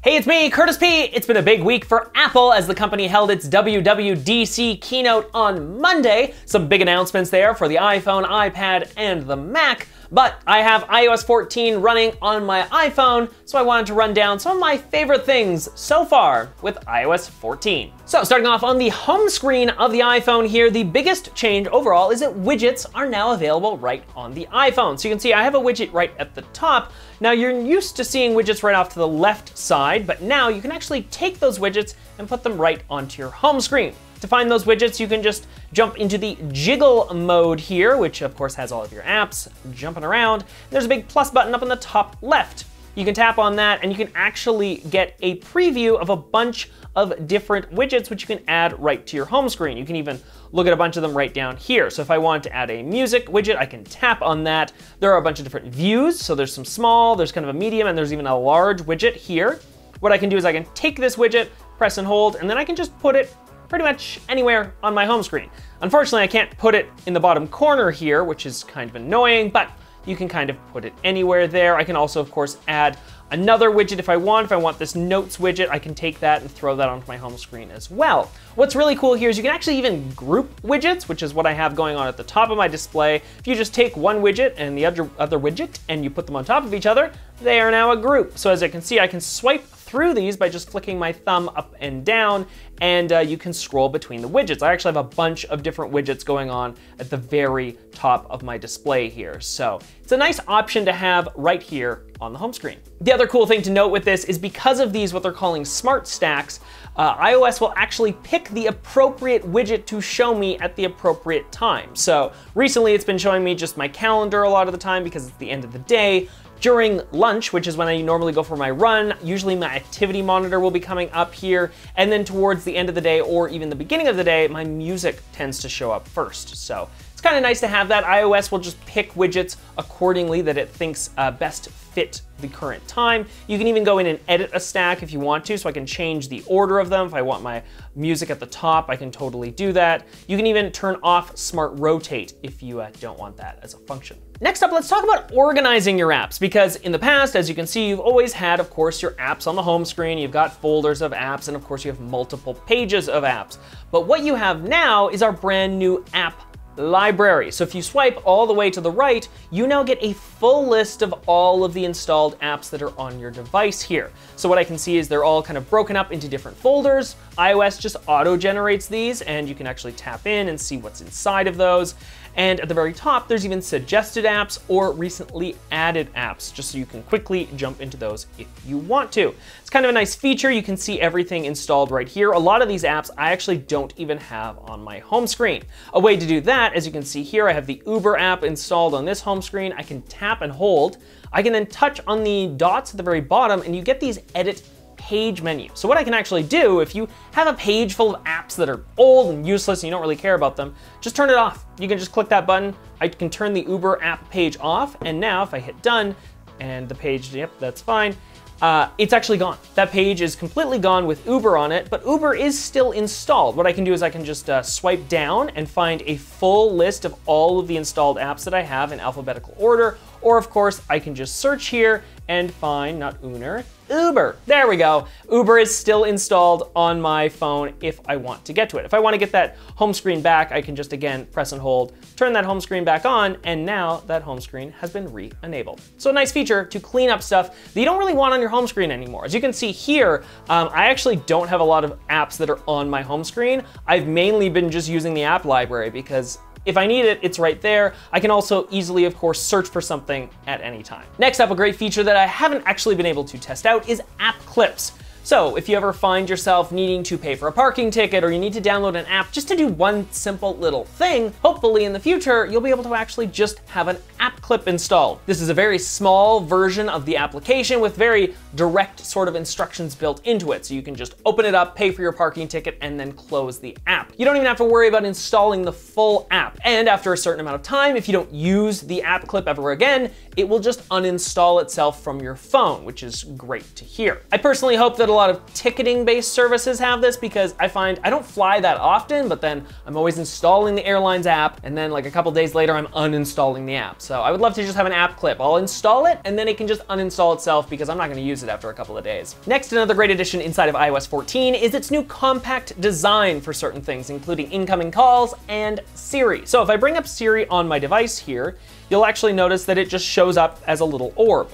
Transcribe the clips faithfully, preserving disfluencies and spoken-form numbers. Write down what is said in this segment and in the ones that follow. Hey, it's me, Curtis P. It's been a big week for Apple as the company held its W W D C keynote on Monday. Some big announcements there for the iPhone, iPad, and the Mac. But I have i O S fourteen running on my iPhone, so I wanted to run down some of my favorite things so far with i O S fourteen. So starting off on the home screen of the iPhone here, the biggest change overall is that widgets are now available right on the iPhone. So you can see I have a widget right at the top. Now you're used to seeing widgets right off to the left side, but now you can actually take those widgets and put them right onto your home screen. To find those widgets, you can just jump into the jiggle mode here, which of course has all of your apps jumping around. There's a big plus button up in the top left. You can tap on that and you can actually get a preview of a bunch of different widgets, which you can add right to your home screen. You can even look at a bunch of them right down here. So if I want to add a music widget, I can tap on that. There are a bunch of different views. So there's some small, there's kind of a medium, and there's even a large widget here. What I can do is I can take this widget, press and hold, and then I can just put it pretty much anywhere on my home screen. Unfortunately, I can't put it in the bottom corner here, which is kind of annoying, but you can kind of put it anywhere there. I can also, of course, add another widget if I want. If I want this notes widget, I can take that and throw that onto my home screen as well. What's really cool here is you can actually even group widgets, which is what I have going on at the top of my display. If you just take one widget and the other, other widget and you put them on top of each other, they are now a group. So as you can see, I can swipe through these by just flicking my thumb up and down, and uh, you can scroll between the widgets. I actually have a bunch of different widgets going on at the very top of my display here. So it's a nice option to have right here on the home screen. The other cool thing to note with this is because of these, what they're calling smart stacks, uh, iOS will actually pick the appropriate widget to show me at the appropriate time. So recently it's been showing me just my calendar a lot of the time because it's the end of the day. During lunch, which is when I normally go for my run, usually my activity monitor will be coming up here, and then towards the end of the day or even the beginning of the day, my music tends to show up first. So it's kind of nice to have that. iOS will just pick widgets accordingly that it thinks uh, best fit the current time. You can even go in and edit a stack if you want to, so I can change the order of them. If I want my music at the top, I can totally do that. You can even turn off Smart Rotate if you uh, don't want that as a function. Next up, let's talk about organizing your apps, because in the past, as you can see, you've always had, of course, your apps on the home screen. You've got folders of apps, and of course, you have multiple pages of apps. But what you have now is our brand new app library. So if you swipe all the way to the right, you now get a full list of all of the installed apps that are on your device here. So what I can see is they're all kind of broken up into different folders. iOS just auto-generates these, and you can actually tap in and see what's inside of those. And at the very top, there's even suggested apps or recently added apps, just so you can quickly jump into those if you want to. It's kind of a nice feature. You can see everything installed right here. A lot of these apps I actually don't even have on my home screen. A way to do that, as you can see here, I have the Uber app installed on this home screen. I can tap and hold. I can then touch on the dots at the very bottom, and you get these edit page menu. So what I can actually do, if you have a page full of apps that are old and useless and you don't really care about them, just turn it off. You can just click that button. I can turn the Uber app page off, and now if I hit done and the page, yep, that's fine. Uh, it's actually gone. That page is completely gone with Uber on it, but Uber is still installed. What I can do is I can just uh, swipe down and find a full list of all of the installed apps that I have in alphabetical order, or of course, I can just search here and find, not Uner, Uber. There we go. Uber is still installed on my phone if I want to get to it. If I want to get that home screen back, I can just, again, press and hold, turn that home screen back on, and now that home screen has been re-enabled. So a nice feature to clean up stuff that you don't really want on your home screen anymore. As you can see here, um, I actually don't have a lot of apps that are on my home screen. I've mainly been just using the app library because if I need it, it's right there. I can also easily, of course, search for something at any time. Next up, a great feature that I haven't actually been able to test out is App Clips. So if you ever find yourself needing to pay for a parking ticket or you need to download an app just to do one simple little thing, hopefully in the future, you'll be able to actually just have an app clip installed. This is a very small version of the application with very direct sort of instructions built into it. So you can just open it up, pay for your parking ticket, and then close the app. You don't even have to worry about installing the full app. And after a certain amount of time, if you don't use the app clip ever again, it will just uninstall itself from your phone, which is great to hear. I personally hope that a lot of ticketing-based services have this because I find I don't fly that often, but then I'm always installing the airline's app, and then like a couple days later, I'm uninstalling the app. So I would love to just have an app clip. I'll install it and then it can just uninstall itself because I'm not gonna use it after a couple of days. Next, another great addition inside of i O S fourteen is its new compact design for certain things, including incoming calls and Siri. So if I bring up Siri on my device here, you'll actually notice that it just shows up as a little orb.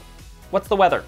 What's the weather?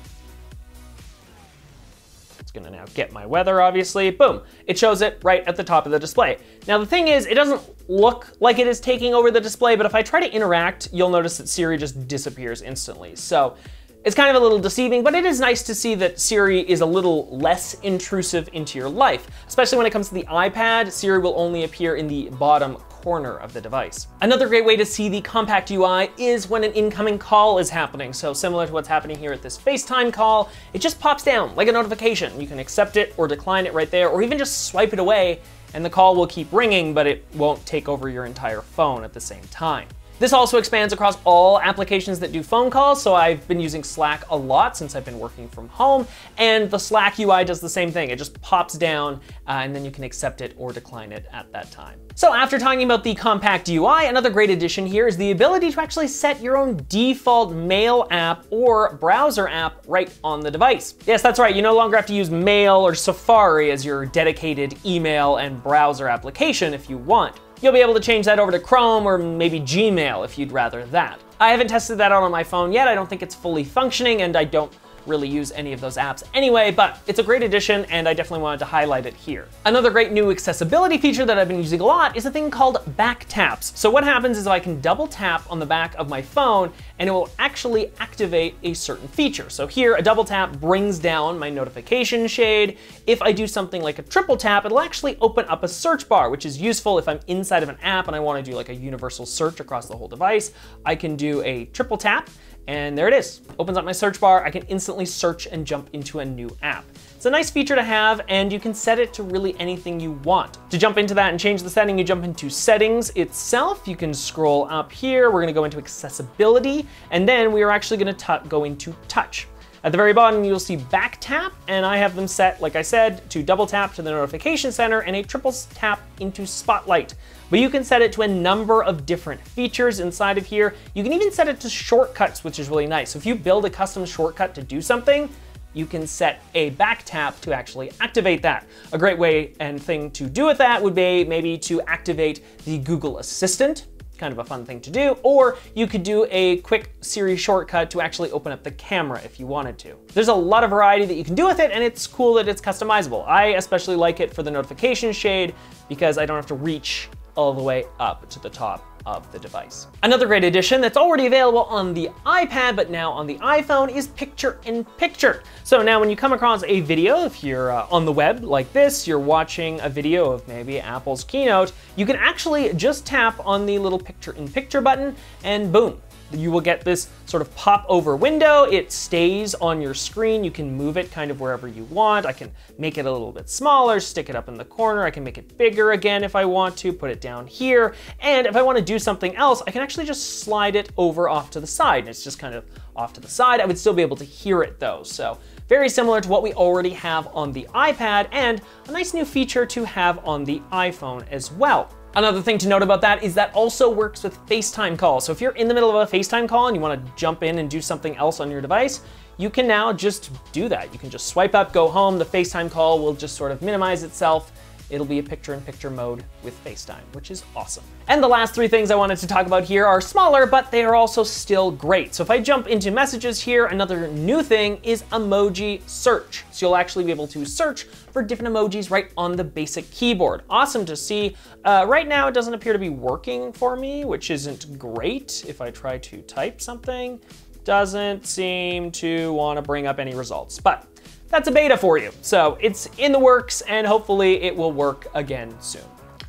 Gonna now get my weather, obviously. Boom, it shows it right at the top of the display. Now the thing is, it doesn't look like it is taking over the display, but if I try to interact, you'll notice that Siri just disappears instantly. So it's kind of a little deceiving, but it is nice to see that Siri is a little less intrusive into your life, especially when it comes to the iPad. Siri will only appear in the bottom corner of the device. Another great way to see the compact U I is when an incoming call is happening. So similar to what's happening here at this FaceTime call, it just pops down like a notification. You can accept it or decline it right there, or even just swipe it away and the call will keep ringing, but it won't take over your entire phone at the same time. This also expands across all applications that do phone calls. So I've been using Slack a lot since I've been working from home, and the Slack U I does the same thing. It just pops down uh, and then you can accept it or decline it at that time. So after talking about the compact U I, another great addition here is the ability to actually set your own default mail app or browser app right on the device. Yes, that's right. You no longer have to use Mail or Safari as your dedicated email and browser application if you want. You'll be able to change that over to Chrome or maybe Gmail if you'd rather that. I haven't tested that out on my phone yet. I don't think it's fully functioning and I don't really use any of those apps anyway, but it's a great addition and I definitely wanted to highlight it here. Another great new accessibility feature that I've been using a lot is a thing called back taps. So what happens is I can double tap on the back of my phone and it will actually activate a certain feature. So here a double tap brings down my notification shade. If I do something like a triple tap, it'll actually open up a search bar, which is useful if I'm inside of an app and I want to do like a universal search across the whole device. I can do a triple tap and there it is. Opens up my search bar. I can instantly search and jump into a new app. It's a nice feature to have, and you can set it to really anything you want. To jump into that and change the setting, you jump into settings itself. You can scroll up here. We're gonna go into accessibility, and then we are actually gonna go into touch. At the very bottom, you'll see back tap, and I have them set, like I said, to double tap to the notification center and a triple tap into Spotlight. But you can set it to a number of different features inside of here. You can even set it to shortcuts, which is really nice. So if you build a custom shortcut to do something, you can set a back tap to actually activate that. A great way and thing to do with that would be maybe to activate the Google Assistant. Kind of a fun thing to do, or you could do a quick Siri shortcut to actually open up the camera if you wanted to. There's a lot of variety that you can do with it, and it's cool that it's customizable. I especially like it for the notification shade because I don't have to reach all the way up to the top of the device. Another great addition that's already available on the iPad, but now on the iPhone, is picture in picture. So now when you come across a video, if you're uh, on the web like this, you're watching a video of maybe Apple's keynote, you can actually just tap on the little picture in picture button and boom, you will get this sort of pop over window. It stays on your screen. You can move it kind of wherever you want. I can make it a little bit smaller, stick it up in the corner. I can make it bigger again if I want to, put it down here. And if I want to do something else, I can actually just slide it over off to the side. And it's just kind of off to the side. I would still be able to hear it though. So very similar to what we already have on the iPad, and a nice new feature to have on the iPhone as well. Another thing to note about that is that also works with FaceTime calls. So if you're in the middle of a FaceTime call and you want to jump in and do something else on your device, you can now just do that. You can just swipe up, go home. The FaceTime call will just sort of minimize itself. It'll be a picture-in-picture mode with FaceTime, which is awesome. And the last three things I wanted to talk about here are smaller, but they are also still great. So if I jump into messages here, another new thing is emoji search. So you'll actually be able to search for different emojis right on the basic keyboard. Awesome to see. Uh, right now, it doesn't appear to be working for me, which isn't great. If I try to type something, doesn't seem to want to bring up any results, but that's a beta for you. So it's in the works and hopefully it will work again soon.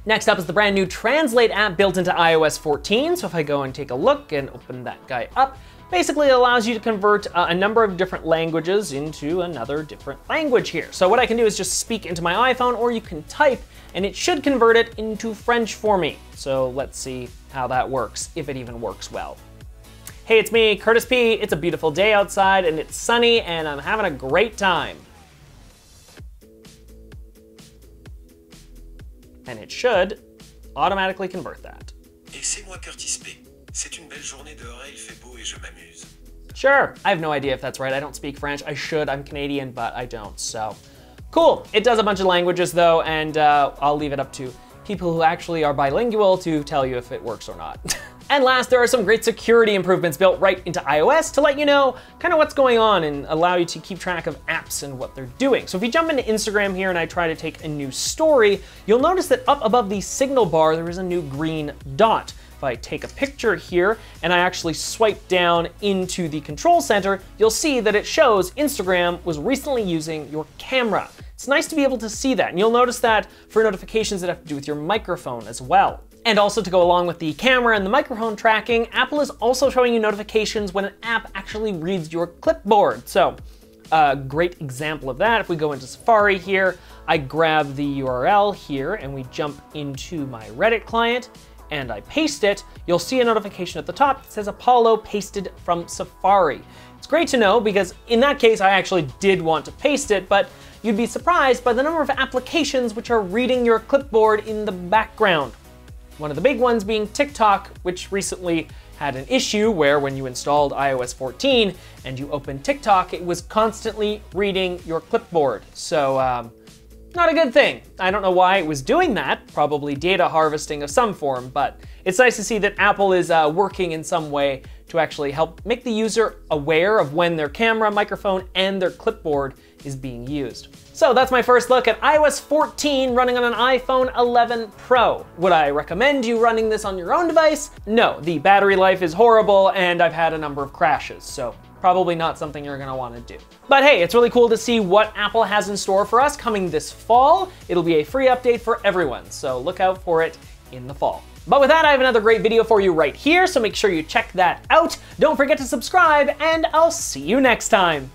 Next up is the brand new Translate app built into i O S fourteen. So if I go and take a look and open that guy up, basically it allows you to convert uh, a number of different languages into another different language here. So what I can do is just speak into my iPhone, or you can type and it should convert it into French for me. So let's see how that works, if it even works well. Hey, it's me, Curtis P. It's a beautiful day outside and it's sunny and I'm having a great time. And it should automatically convert that. Et c'est moi Curtis P. C'est une belle journée dehors et il fait beau et je m'amuse. Sure, I have no idea if that's right. I don't speak French. I should, I'm Canadian, but I don't, so. Cool, it does a bunch of languages though, and uh, I'll leave it up to people who actually are bilingual to tell you if it works or not. And last, there are some great security improvements built right into iOS to let you know kind of what's going on and allow you to keep track of apps and what they're doing. So if you jump into Instagram here and I try to take a new story, you'll notice that up above the signal bar, there is a new green dot. If I take a picture here and I actually swipe down into the control center, you'll see that it shows Instagram was recently using your camera. It's nice to be able to see that. And you'll notice that for notifications that have to do with your microphone as well. And also to go along with the camera and the microphone tracking, Apple is also showing you notifications when an app actually reads your clipboard. So a great example of that, if we go into Safari here, I grab the U R L here and we jump into my Reddit client and I paste it, you'll see a notification at the top that says Apollo pasted from Safari. It's great to know because in that case, I actually did want to paste it, but you'd be surprised by the number of applications which are reading your clipboard in the background. One of the big ones being TikTok, which recently had an issue where when you installed i O S fourteen and you opened TikTok, it was constantly reading your clipboard. So um, not a good thing. I don't know why it was doing that, probably data harvesting of some form, but it's nice to see that Apple is uh, working in some way to actually help make the user aware of when their camera, microphone, and their clipboard is being used. So that's my first look at i O S fourteen running on an iPhone eleven Pro. Would I recommend you running this on your own device? No, the battery life is horrible and I've had a number of crashes, so probably not something you're gonna wanna do. But hey, it's really cool to see what Apple has in store for us coming this fall. It'll be a free update for everyone, so look out for it in the fall. But with that, I have another great video for you right here, so make sure you check that out. Don't forget to subscribe, and I'll see you next time.